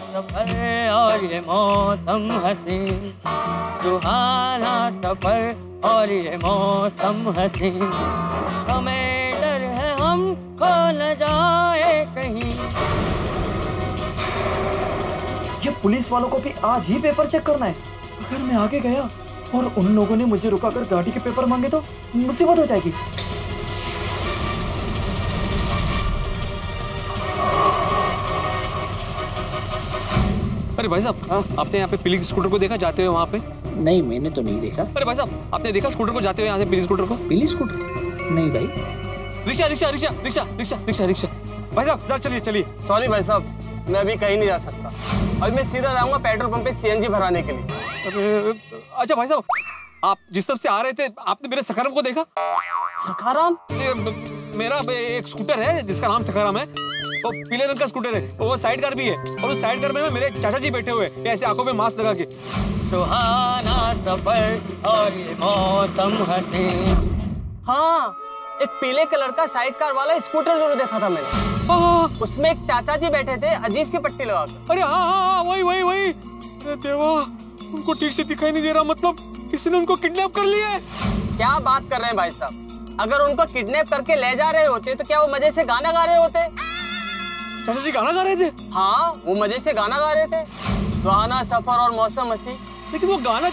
सफर और ये मौसम हसीन, सुहाना सफर और ये मौसम हसीन। हमें डर है हम खो न जाए कहीं। ये पुलिस वालों को भी आज ही पेपर चेक करना है। अगर मैं आगे गया और उन लोगों ने मुझे रुका कर गाड़ी के पेपर मांगे तो मुसीबत हो जाएगी। अरे भाई साहब, आपने यहाँ पे पीली स्कूटर को देखा जाते हुए वहाँ पे? नहीं, मैंने तो नहीं देखा। अरे भाई साहब, आपने देखा स्कूटर को जाते हुए यहाँ से? पीली स्कूटर को? पीली स्कूटर? नहीं भाई। Rickshaw rickshaw rickshaw rickshaw rickshaw rickshaw rickshaw. भाई साहब जरा चलिए चलिए। सॉरी भाई साहब, मैं अभी कहीं नहीं जा सकता। अभी मैं सीधा जाऊँगा पेट्रोल पंप पे CNG भराने के लिए। अच्छा भाई साहब, आप जिस तरफ से आ रहे थे, आपने मेरे सखाराम को देखा? सखाराम? मेरा एक स्कूटर है जिसका नाम सखाराम है। वो पीले रंग का स्कूटर है, वो साइड कार भी है, और उस साइड कार में मेरे चाचाजी बैठे हुए हैं ऐसे आंखों में मास्क लगा के। सुहाना सफर और ये मौसम हसीन। हाँ, एक पीले कलर का साइड कार वाला स्कूटर जरूर देखा था मैंने। उसमें एक चाचाजी बैठे थे अजीब सी पट्टी लगा कर। अरे हाँ, वही वही वही। अरे देवा, उनको ठीक से दिखाई नहीं दे रहा। मतलब किसी ने उनको किडनैप कर लिया है? क्या बात कर रहे हैं भाई साहब, अगर उनको किडनैप करके ले जा रहे होते तो क्या वो मजे से गाना गा रहे होते? चाचा जी गाना गा रहे थे? हाँ, वो मजे से गाना गा रहे थे, सुहाना सफर और मौसम हसीन। लेकिन वो गाना,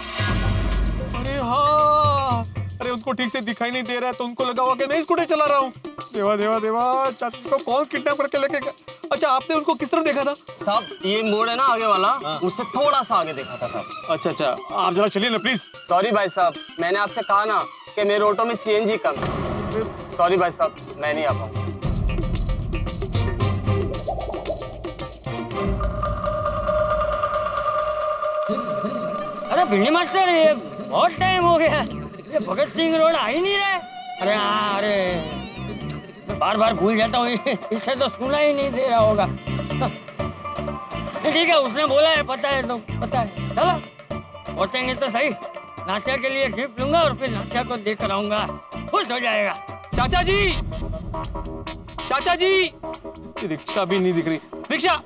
अरे हाँ, अरे उनको ठीक से दिखाई नहीं दे रहा है तो उनको लगा हुआ कि मैं स्कूटर चला रहा हूँ। देवा देवा देवा, चाचा जी को कौन किडनैप करके लेके गया? अच्छा, आपने उनको किस तरफ देखा था? साहब ये मोड़ है ना आगे वाला, उससे थोड़ा सा आगे देखा था साहब। अच्छा, आप जरा चलिए ना प्लीज। सॉरी भाई साहब, मैंने आपसे कहा ना कि मेरे ऑटो में CNG कम है। सॉरी भाई साहब, मैं नहीं आ पाऊंगा। भिंडी मास्टर, ये बहुत टाइम हो गया, ये भगत सिंह रोड आ ही नहीं रहा। अरे अरे, बार बार भूल जाता हूँ, इससे तो सुना ही नहीं दे रहा होगा। ठीक है, उसने बोला है, पता है तो पता है। चलो पहुँचेंगे तो सही। नात्या के लिए गिफ्ट लूंगा और फिर नात्या को देकर आऊंगा, खुश हो जाएगा। चाचा जी, चाचा जी, रिक्शा भी नहीं दिख रही। रिक्शा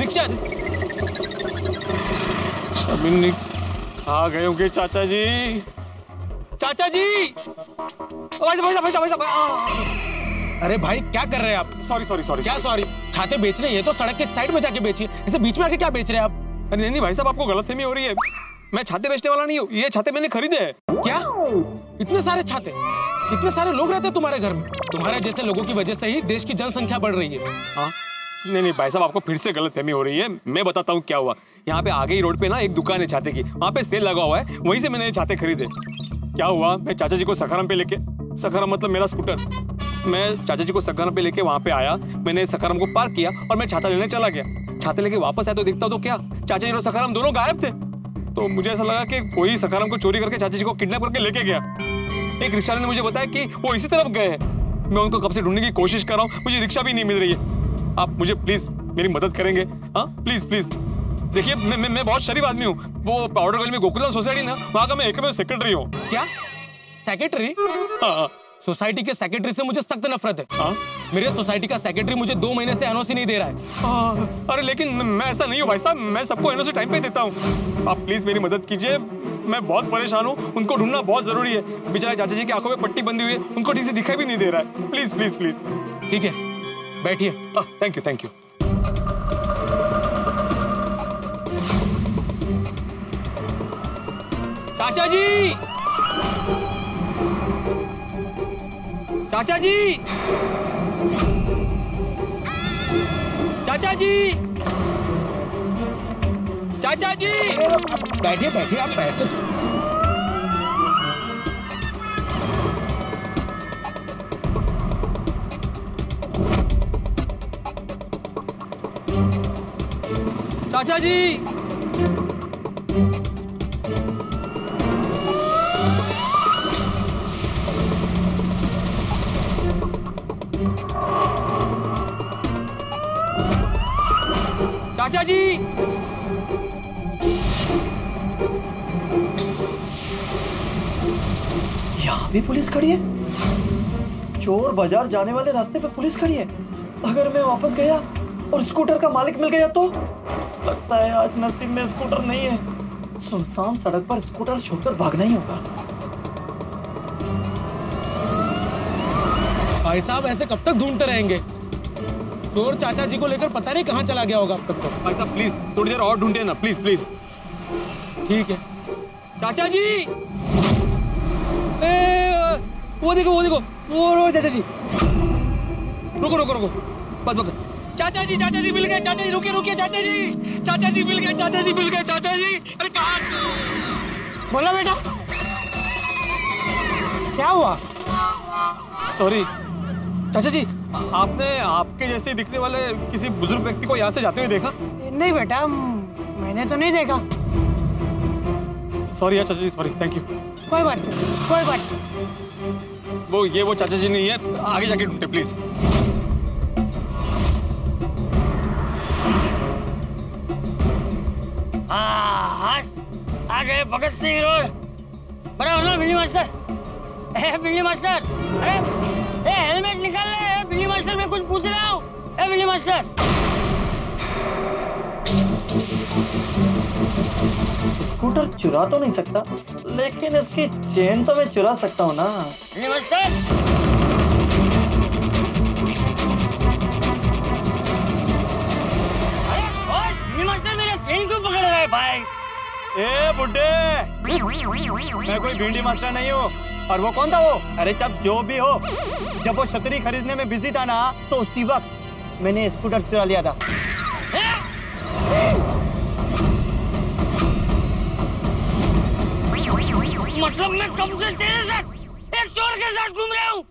रिक्शा आ गए होंगे चाचा जी। चाचा जी, अरे भाई क्या कर रहे हैं आप? Sorry sorry sorry. क्या सॉरी? छाते बेच रहे हैं तो सड़क के एक साइड में जाके बेचिए, ऐसे बीच में आके क्या बेच रहे हैं आप? अरे नहीं नहीं भाई साहब, आपको गलतफहमी हो रही है, मैं छाते बेचने वाला नहीं हूँ। ये छाते मैंने खरीदे हैं। क्या? इतने सारे छाते? इतने सारे लोग रहते हैं तुम्हारे घर में? तुम्हारे जैसे लोगों की वजह से ही देश की जनसंख्या बढ़ रही है। नहीं नहीं भाई साहब, आपको फिर से गलतफहमी हो रही है। मैं बताता हूँ क्या हुआ। यहाँ पे आगे ही रोड पे ना एक दुकान है छाते की, वहाँ पे सेल लगा हुआ है, वहीं से मैंने ये छाते खरीदे। क्या हुआ, मैं चाचा जी को सखाराम पे लेके, सखाराम मतलब मेरा स्कूटर, मैं चाचा जी को सखाराम पे लेके वहाँ पे आया, मैंने सखाराम को पार्क किया और मैं छाता लेने चला गया। छाते लेके वापस आया तो देखता हूँ तो क्या, चाचा जी और सखाराम दोनों गायब थे। तो मुझे ऐसा लगा कि कोई सखाराम को चोरी करके चाचा जी को किडनैप करके लेके गया। एक रिक्शा वाले ने मुझे बताया कि वो इसी तरफ गए हैं। मैं उनको कब से ढूंढने की कोशिश कर रहा हूँ, मुझे रिक्शा भी नहीं मिल रही है। आप मुझे प्लीज मेरी मदद करेंगे? हाँ प्लीज प्लीज। देखिए मैं बहुत शरीफ आदमी हूँ। वो पाउडर गली में गोकुलधाम सोसाइटी ना, वहाँ का मैं एकमेव सेक्रेटरी हूँ। क्या सेक्रेटरी? हाँ, सोसाइटी के सेक्रेटरी से मुझे सख्त नफरत है। हाँ, मेरे सोसाइटी का सेक्रेटरी मुझे 2 महीने से एनओसी नहीं दे रहा है। हाँ, अरे लेकिन मैं ऐसा नहीं हूँ भाई साहब, मैं सबको एनओसी टाइम पे देता हूँ। आप प्लीज मेरी मदद कीजिए, मैं बहुत परेशान हूँ, उनको ढूंढना बहुत जरूरी है। बेचारे चाचा जी की आंखों में पट्टी बंधी हुई है, उनको ठीक से दिखाई भी नहीं दे रहा है। Please please please. ठीक है, बैठिए। Thank you thank you. चाचा जी, चाचा जी, चाचा जी, चाचा जी, बैठिए बैठिए आप। पैसे चाचा जी, चाचा जी, यहाँ भी पुलिस खड़ी है। चोर बाजार जाने वाले रास्ते पे पुलिस खड़ी है। अगर मैं वापस गया और स्कूटर का मालिक मिल गया तो? लगता है आज नसीब में स्कूटर नहीं है। सुनसान सड़क पर स्कूटर छोड़कर भागना ही होगा। भाई साहब ऐसे कब तक ढूंढते रहेंगे? चोर चाचा जी को लेकर पता नहीं कहाँ चला गया होगा अब तक तो। भाई साहब प्लीज थोड़ी देर और ढूंढे ना, प्लीज प्लीज। ठीक है। चाचा जी वो देखो वो देखो वो चाचा जी, रुको रुको रुको बस बस। चाचा जी मिल गए, चाचा जी रुके रुके, चाचा जी मिल गए, चाचा जी। अरे कहाँ? बोलो बेटा क्या हुआ? सॉरी चाचा जी, आपने आपके जैसे दिखने वाले किसी बुजुर्ग व्यक्ति को यहाँ से जाते हुए देखा? नहीं बेटा मैंने तो नहीं देखा। सॉरी चाचा जी, सॉरी, थैंक यू। कोई बात नहीं, कोई बात नहीं। वो चाचा जी नहीं है, आगे जाके ढूंढे प्लीज। आ गए भगत सिंह रोड। बड़ा होना बिल्ली मास्टर, बिल्ली मास्टर। अरे हेलमेट निकाल ले बिल्ली मास्टर, मैं कुछ पूछ रहा हूँ। बिल्ली मास्टर, स्कूटर चुरा तो नहीं सकता लेकिन इसकी चेन तो मैं चुरा सकता हूँ ना। अरे मेरा चेन क्यों पकड़ रहा है भाई? ए बुड्ढे, मैं कोई भिंडी मास्टर नहीं हूँ। और वो कौन था वो? अरे जब जो भी हो, जब वो छतरी खरीदने में बिजी था ना तो उसी वक्त मैंने स्कूटर चुरा लिया था। मतलब मैं कब से तेरे साथ एक चोर के साथ घूम रहा हूँ।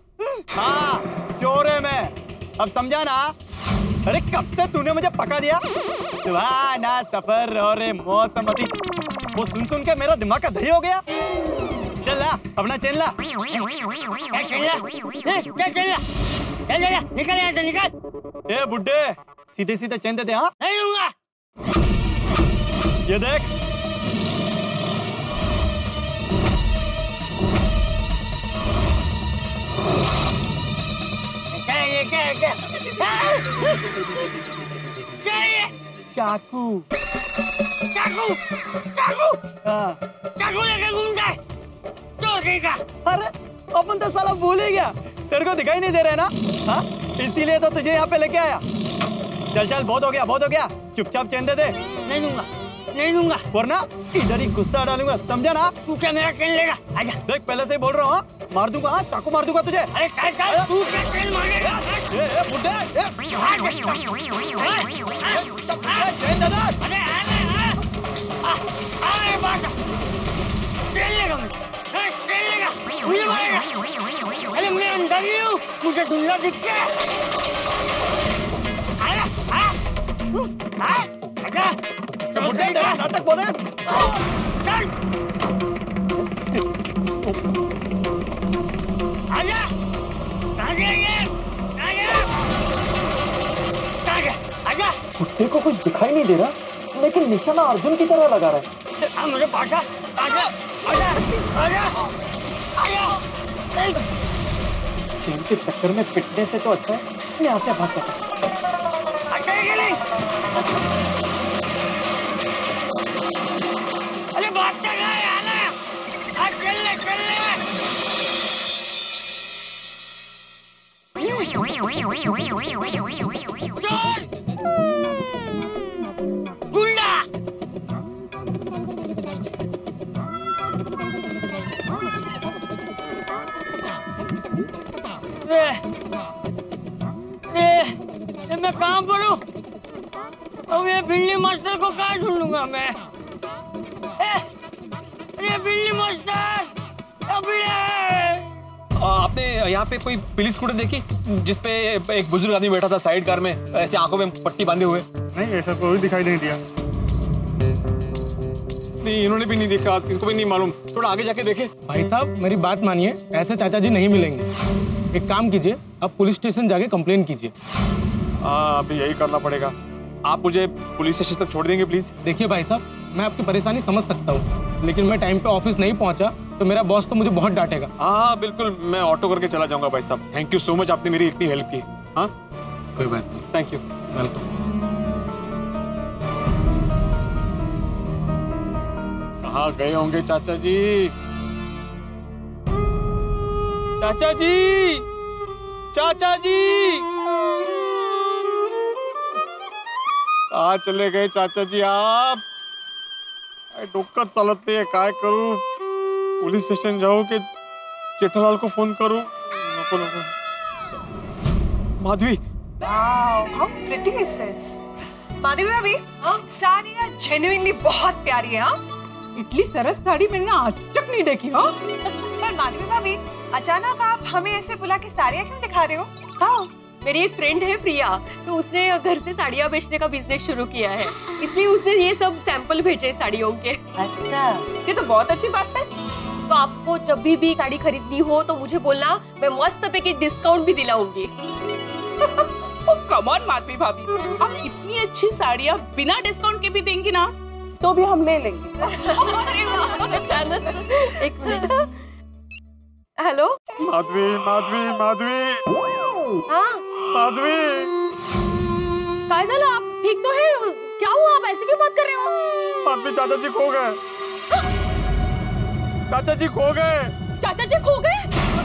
हाँ चोर है मैं, अब समझा ना। अरे कब से तूने मुझे पका दिया। सुहाना सफर और मौसम अभी, वो सुन सुन के मेरा दिमाग का दही हो गया। चल ला अपना चेन ला। क्या चेन ला? निकल यहाँ से निकल। ए बुड्ढे सीधे सीधे चेन देते। हाँ नहीं दूंगा। ये देख क्या ये? चाकू चाकू चाकू चाकू लेके घूमता है चोर का। अरे अपन तो साला भूल ही गया, तेरे को दिखाई नहीं दे रहा है ना। हाँ इसीलिए तो तुझे यहाँ पे लेके आया। चल चल बहुत हो गया, बहुत हो गया, चुपचाप चेन दे दे। नहीं दूंगा, नहीं दूंगा, वरना इधर ही गुस्सा डालूंगा समझा ना। तू क्या मेरा चेन लेगा? आजा। देख पहले से ही बोल रहा हूँ मार दूंगा, चाकू मार दूंगा तुझे। अरे तू क्या चेन मारेगा? ए बुड्ढे चेन दे दे। अरे आ मेरे पास चेन लेगा, मैं चेन लेगा, मुझे मारेगा। अरे मैं अंदर ही हूँ, मुझे धुंधला दिख गया। आजा नाटक बोले। आजा आजा। कुत्ते को कुछ दिखाई नहीं दे रहा लेकिन निशाना अर्जुन की तरह लगा रहा है। मुझे पासा आजा आजा आजा आजा। चेन के चक्कर में पिटने से तो अच्छा है मैं यहाँ से भाग जाता। चोर गुंडा मैं कहाँ पड़ूं? अब ये बिल्ली मास्टर को कहाँ ढूंढूंगा मैं? बिल्ली मास्टर अभी आपने यहाँ पे कोई पीली स्कूटर देखी जिसपे एक बुजुर्ग आदमी बैठा था साइड कार में ऐसे आंखों में पट्टी बांधे हुए? नहीं ऐसा कोई दिखाई नहीं दिया। नहीं इन्होंने भी नहीं देखा, इनको भी नहीं मालूम। थोड़ा आगे जाके देखे। भाई साहब मेरी बात मानिए, ऐसे चाचा जी नहीं मिलेंगे। एक काम कीजिए आप पुलिस स्टेशन जाके कंप्लेन कीजिए। हाँ अभी यही करना पड़ेगा। आप मुझे पुलिस स्टेशन तक छोड़ देंगे प्लीज? देखिए भाई साहब मैं आपकी परेशानी समझ सकता हूँ लेकिन मैं टाइम पे ऑफिस नहीं पहुँचा तो मेरा बॉस तो मुझे बहुत डांटेगा। हाँ बिल्कुल, मैं ऑटो करके चला जाऊंगा। भाई साहब थैंक यू सो मच, आपने मेरी इतनी हेल्प की। हाँ कोई बात नहीं, थैंक यू, वेलकम। आ गए होंगे चाचा जी। चाचा जी, चाचा जी आ चले गए चाचा जी आप। डोक्कर चालत नाही, काय करू? पोलीस स्टेशन जाऊ की जेठालाल को फोन करू? नको नको। माधवी, वाव, how pretty is this? Madhavi भाभी, सानिया genuinely बहुत प्यारी है। इतनी सरस साड़ी मैंने आज तक नहीं देखी। पर माधवी भाभी, अचानक आप हमें ऐसे बुला के साड़ियाँ क्यों दिखा रहे हो? हाँ, मेरी एक फ्रेंड है प्रिया, तो उसने घर से साड़ियाँ बेचने का बिजनेस शुरू किया है, इसलिए उसने ये सब सैंपल भेजे साड़ियों के। अच्छा, ये तो बहुत अच्छी बात है। तो आपको जब भी साड़ी खरीदनी हो तो मुझे बोलना, मैं मस्त पैकेज की डिस्काउंट भी दिलाऊंगी। कम ऑन माधवी भाभी, आप इतनी अच्छी साड़ियाँ बिना डिस्काउंट के भी देंगी ना, तो भी हम ले लेंगे। हेलो माधवी, माधवी, माधवी। हाँ माधवी, काय झालं? आप ठीक तो है? क्या हुआ? आप ऐसे क्यों बात कर रहे हो? माधवी, चाचा जी खो गए। चाचा जी खो गए। चाचा जी खो गए?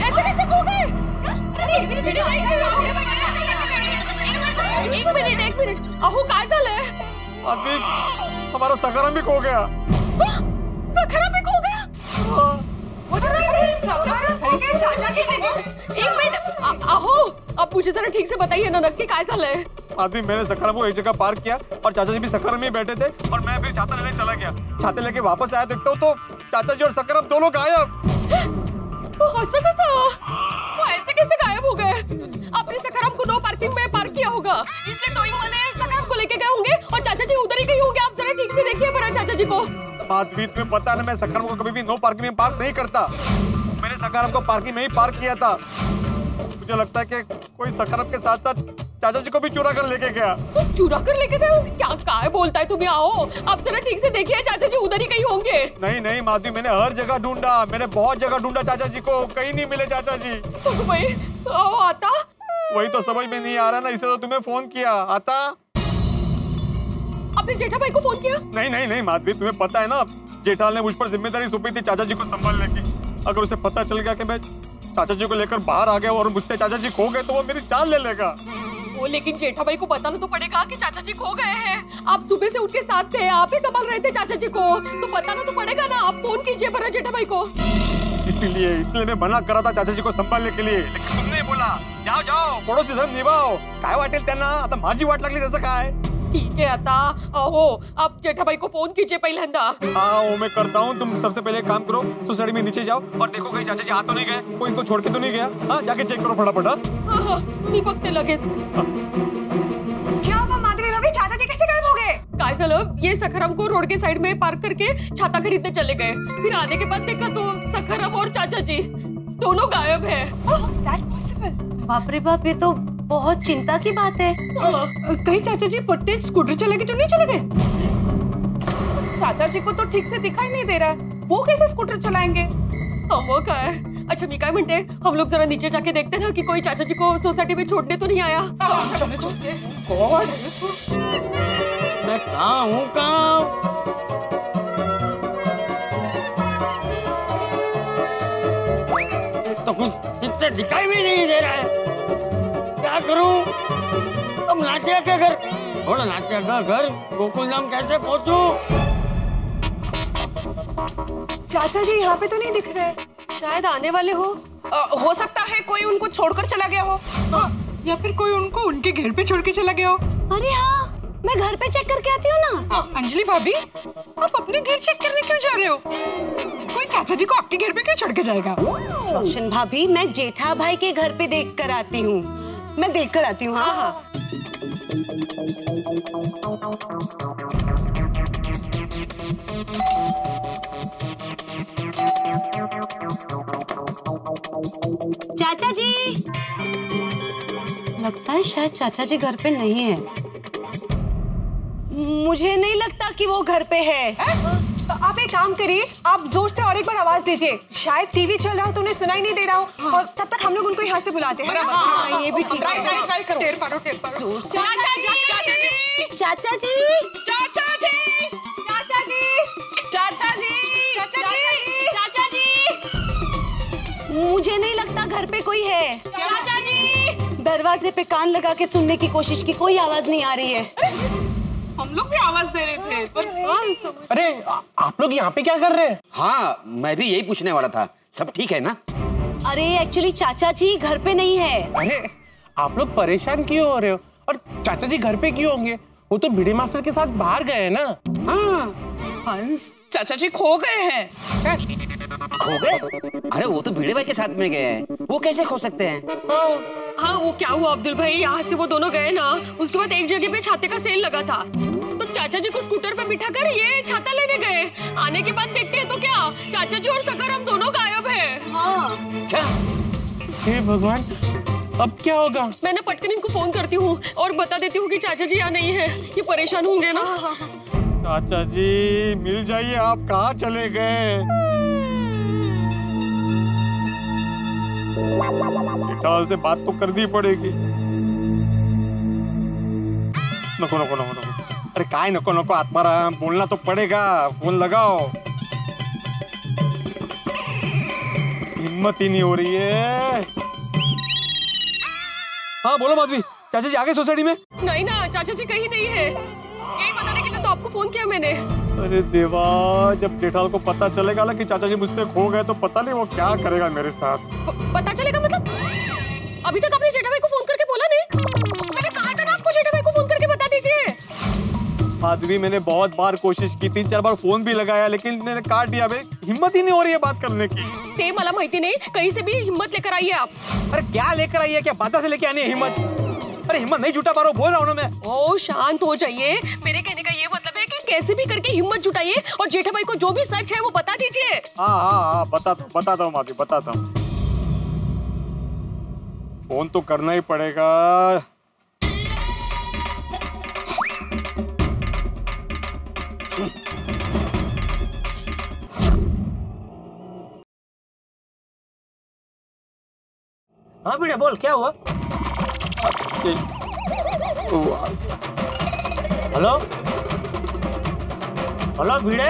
ऐसे कैसे खो गए? एक मिनट। अहो काय झालंय? माधवी, हमारा सखाराम भी खो गया। सखाराम भी खो गया? आप मुझे जरा ठीक से बताइए ना, नक्की काय झालंय? आदमी, मैंने सखाराम को एक जगह पार्क किया और चाचा जी भी सखाराम में बैठे थे और मैं फिर छाता लेने चला गया। छाते लेके वापस आया, देखता हूँ तो चाचा जी और सखाराम दोनों गायब। वो ऐसे कैसे गायब हो गए? आपने सखाराम को नो पार्किंग में पार्क किया होगा, इसलिए टोइंग वाले सखाराम को लेके गए होंगे और चाचा जी उधर ही गई होंगे। आप जरा ठीक से देखिए बड़ा चाचा जी को। माधवी, तुम्हें पता ना, मैं सखाराम को कभी भी नो पार्किंग में पार्क नहीं करता। मैंने सखाराम को पार्किंग में ही पार्क किया था। मुझे लगता है कि कोई सखाराम के साथ साथ चाचा जी को भी चुरा कर लेके गया। तो चुरा कर लेके गए होंगे? क्या काय बोलता है तुम्हें? आओ आप जरा ठीक से देखिए, चाचा जी उधर ही कहीं होंगे। नहीं माधवी, मैंने हर जगह ढूंढा, मैंने बहुत जगह ढूंढा चाचा जी को, कहीं नहीं मिले चाचा जी। आता वही तो समझ में नहीं आ रहा ना, इसलिए तो तुम्हें फोन किया। आता आपने जेठा भाई को फोन किया? नहीं माधवी, तुम्हें पता है ना, जेठालाल ने मुझ पर जिम्मेदारी सौंपी थी चाचा जी को संभालने की। अगर उसे पता चल गया कि मैं चाचा जी को लेकर बाहर आ गया और मुझसे चाचा जी खो गए, तो वो मेरी जान ले लेगा। वो लेकिन जेठा भाई को बताना तो पड़ेगा कि चाचा जी खो गए हैं। आप सुबह से उठ के साथ थे, आप ही संभाल रहे थे चाचा जी को, तो बताना तो पड़ेगा ना। आप फोन कीजिए बड़ा जेठा भाई को। इसलिए मैं मना करा था चाचा जी को संभालने के लिए, लेकिन तुमने बोला जाओ पड़ोसी धर्म निभाओ। काय वाटेल त्यांना? आता माझी वाट लागली त्याचं काय? ठीक है आता, आओ आप जेठा भाई को फोन कीजिए पहिल्यांदा। आओ मैं करता हूँ। तुम सबसे पहले काम करो, सोसाइटी में नीचे जाओ और देखो कहीं चाचा जी हाथ तो नहीं गए, कोई इनको छोड़ के तो नहीं गया। हाँ, जाके चेक करो फटाफट। हाँ, मी बघते लगेच। क्या हुआ माधवी भाभी, चाचा जी कैसे गायब हो गए? काय झालं, ये सखाराम को रोड के साइड में पार्क करके छाता खरीदने चले गए, फिर आने के बाद देखा तो सखाराम और चाचा जी दोनों गायब है। बाप रे बाप, ये तो बहुत चिंता की बात है। कहीं चाचा जी पट्टे स्कूटर चला के तो नहीं चले गए? चाचा जी को तो ठीक से दिखाई नहीं दे रहा, वो कैसे स्कूटर चलाएंगे? वो क्या है? अच्छा मी काय म्हणते, हम लोग जरा नीचे जाके देखते ना कि कोई चाचा जी को सोसाइटी में छोड़ने तो नहीं आया। मैं कहाँ हूँ, कहाँ? तो कुछ ठीक से दिखाई भी नहीं दे रहा है, क्या करूं? तुम नाटिया के घर, थोड़ा नाटिया का घर गोकुलधाम कैसे पहुंचूं? चाचा जी यहाँ पे तो नहीं दिख रहे, शायद आने वाले हो सकता है कोई उनको छोड़कर चला गया हो। हाँ। या फिर कोई उनको उनके घर पे छोड़ के चला गया हो। अरे हाँ, मैं घर पे चेक करके आती हूँ ना। हाँ। अंजलि भाभी, आप अपने घर चेक करने क्यों जा रहे हो? कोई चाचा जी को आपके घर पे क्यों छोड़ के जाएगा? रोशन भाभी, मैं जेठा भाई के घर पे देख कर आती हूँ, मैं देख कर आती हूँ। हाँ। चाचा जी, लगता है शायद चाचा जी घर पे नहीं है। मुझे नहीं लगता कि वो घर पे है। आप एक काम करिए, आप जोर से और एक बार आवाज दीजिए, शायद टीवी चल रहा हो तो उन्हें सुनाई नहीं दे रहा हो। हाँ। और तब तक हम लोग उनको यहाँ से बुलाते हैं। हाँ, ये भी ठीक है। ट्राई करो। टेर पारो। चाचा जी, चाचा जी, चाचा जी, चाचा जी, चाचा जी, घर पे कोई है? चाचा जी! दरवाजे पे कान लगा के सुनने की कोशिश की, कोई आवाज नहीं आ रही है। हम लोग भी आवाज दे रहे थे पर। अरे आप लोग यहाँ पे क्या कर रहे हैं? हाँ मैं भी यही पूछने वाला था, सब ठीक है ना? अरे एक्चुअली चाचा जी घर पे नहीं है। अरे आप लोग परेशान क्यों हो रहे हो? और चाचा जी घर पे क्यों होंगे? वो तो भिड़ी मास्टर के साथ बाहर गए ना। हंस चाचा जी खो गए हैं। खो गए? अरे वो तो भिड़े भाई के साथ में गए हैं, वो कैसे खो सकते हैं? हाँ वो क्या हुआ अब्दुल भाई, यहाँ से वो दोनों गए ना, उसके बाद एक जगह पे छाते का सेल लगा था, तो चाचा जी को स्कूटर पर बिठा कर ये छाता लेने गए। आने के बाद देखते हैं तो क्या चाचा जी और सखाराम दोनों गायब है। क्या? हे भगवान, अब क्या होगा? मैं ना पटकन इनको फोन करती हूँ और बता देती हूँ कि चाचा जी यहाँ नहीं है, ये परेशान होंगे ना। चाचा जी मिल जाइए, आप कहाँ चले गए? जेठालाल से बात तो करनी पड़ेगी। नको नको नको नको, अरे काय नको नको आत्माराम, बोलना तो पड़ेगा, फोन लगाओ। हिम्मत ही नहीं हो रही है। हाँ बोलो माधवी, चाचा जी आ गए सोसाइटी में? नहीं ना, चाचा जी कहीं नहीं है, यही बताने के लिए तो आपको फोन किया मैंने। अरे देवा, जब जेठालाल को पता चलेगा ना कि चाचा जी मुझसे खो गए तो पता नहीं वो क्या करेगा मेरे साथ। पता चलेगा मतलब? अभी तक आपने जेठा भाई को फोन करके बोला नहीं? मैंने कहा था ना आपको जेठा भाई को फोन करके बता दीजिए। माधवी मैंने बहुत बार कोशिश की, 3-4 बार फोन भी लगाया, लेकिन मैंने काट दिया। हिम्मत ही नहीं हो रही है बात करने की। ते मला माहिती नहीं, कहीं से भी हिम्मत लेकर आइए आप। अरे क्या लेकर आई है, क्या बाधा से लेके आनी है हिम्मत? अरे हिम्मत नहीं जुटा पा रहा, बोल रहा हूँ ना मैं। ओ शांत हो जाइए, मेरे कहने का ये मतलब है कि कैसे भी करके हिम्मत जुटाइए और जेठा भाई को जो भी सच है वो बता दीजिए। हाँ बताता हूँ माधवी, बताता हूँ। फोन तो करना ही पड़ेगा। हाँ बेटा बोल, क्या हुआ? Hello hello Bhide,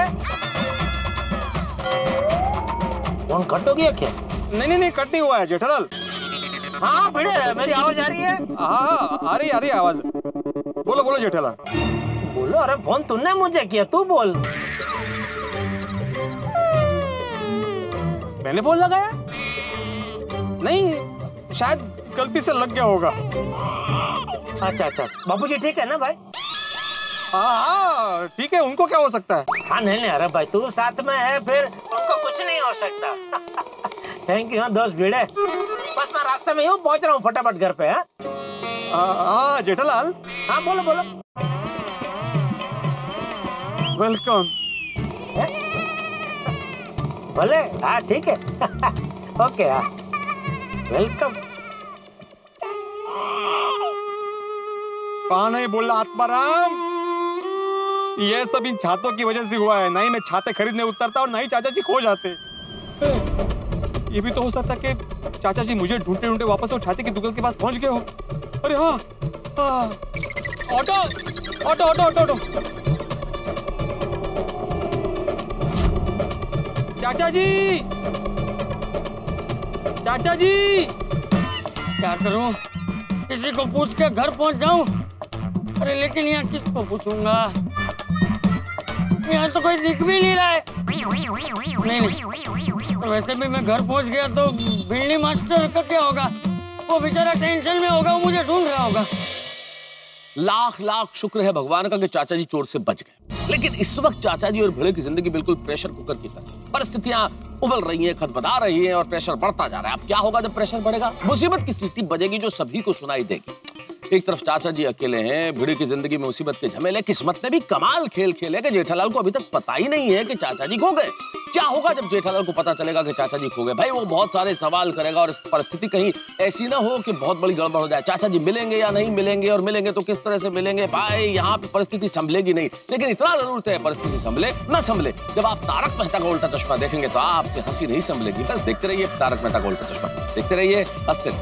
phone cut हो गया क्या? नहीं कट नहीं हुआ है जेठालाल। हाँ भिड़े, मेरी आवाज आ रही है? हाँ आ रही आवाज, बोलो जेठालाल बोलो। अरे फोन तूने मुझे किया, तू बोल। मैंने फोन लगाया नहीं, शायद गलती से लग गया होगा। अच्छा बाबूजी ठीक है ना भाई? हाँ ठीक है, उनको क्या हो सकता है? हाँ नहीं अरे भाई तू साथ में है फिर उनको कुछ नहीं हो सकता। थैंक यू दोस्त भिड़े, बस मैं रास्ते में ही हूँ, पहुँच रहा हूँ फटाफट घर पे। हाँ जेठालाल। हाँ बोलो। वेलकम। भले हाँ ठीक है। ओके हाँ वेलकम। कहा नहीं बोला आत्माराम, ये सब इन छातों की वजह से हुआ है। नहीं मैं छाते खरीदने उतरता और नहीं चाचा जी खो जाते। ये भी तो हो सकता कि चाचा जी मुझे ढूंढते वापस वो छाते की दुकान के पास पहुंच गए हो। अरे हाँ ऑटो। चाचा जी क्या करूं? किसी को पूछ के घर पहुंच जाऊं? अरे लेकिन यहाँ किसको पूछूंगा, यहाँ तो कोई दिख भी नहीं रहा है। नहीं तो वैसे भी मैं घर पहुंच गया तो भिंडी मास्टर का क्या होगा? वो बेचारा टेंशन में होगा, वो मुझे ढूंढ रहा होगा। लाख शुक्र है भगवान का कि चाचा जी चोर से बच गए, लेकिन इस वक्त चाचा जी और भिड़े की जिंदगी बिल्कुल प्रेशर कुकर की तरह है। परिस्थितियां उबल रही हैं, खदबदा रही हैं और प्रेशर बढ़ता जा रहा है। अब क्या होगा जब प्रेशर बढ़ेगा? मुसीबत की सीटी बजेगी जो सभी को सुनाई देगी। एक तरफ चाचा जी अकेले हैं, भिड़े की जिंदगी में मुसीबत के झमेले। किस्मत ने भी कमाल खेल खेले कि जेठालाल को अभी तक पता ही नहीं है कि चाचा जी खो गए। क्या होगा जब जेठालाल को पता चलेगा कि चाचा जी खो गए? भाई वो बहुत सारे सवाल करेगा और इस परिस्थिति कहीं ऐसी ना हो कि बहुत बड़ी गड़बड़ हो जाए। चाचा जी मिलेंगे या नहीं मिलेंगे, और मिलेंगे तो किस तरह से मिलेंगे? भाई यहाँ पे परिस्थिति संभलेगी नहीं, लेकिन इतना जरूर है परिस्थिति संभले ना संभले। जब आप तारक मेहता का उल्टा चश्मा देखेंगे तो आपसे हंसी नहीं संभलेगी। बस देखते रहिए तारक मेहता का उल्टा चश्मा, देखते रहिए, हंसते रहिए।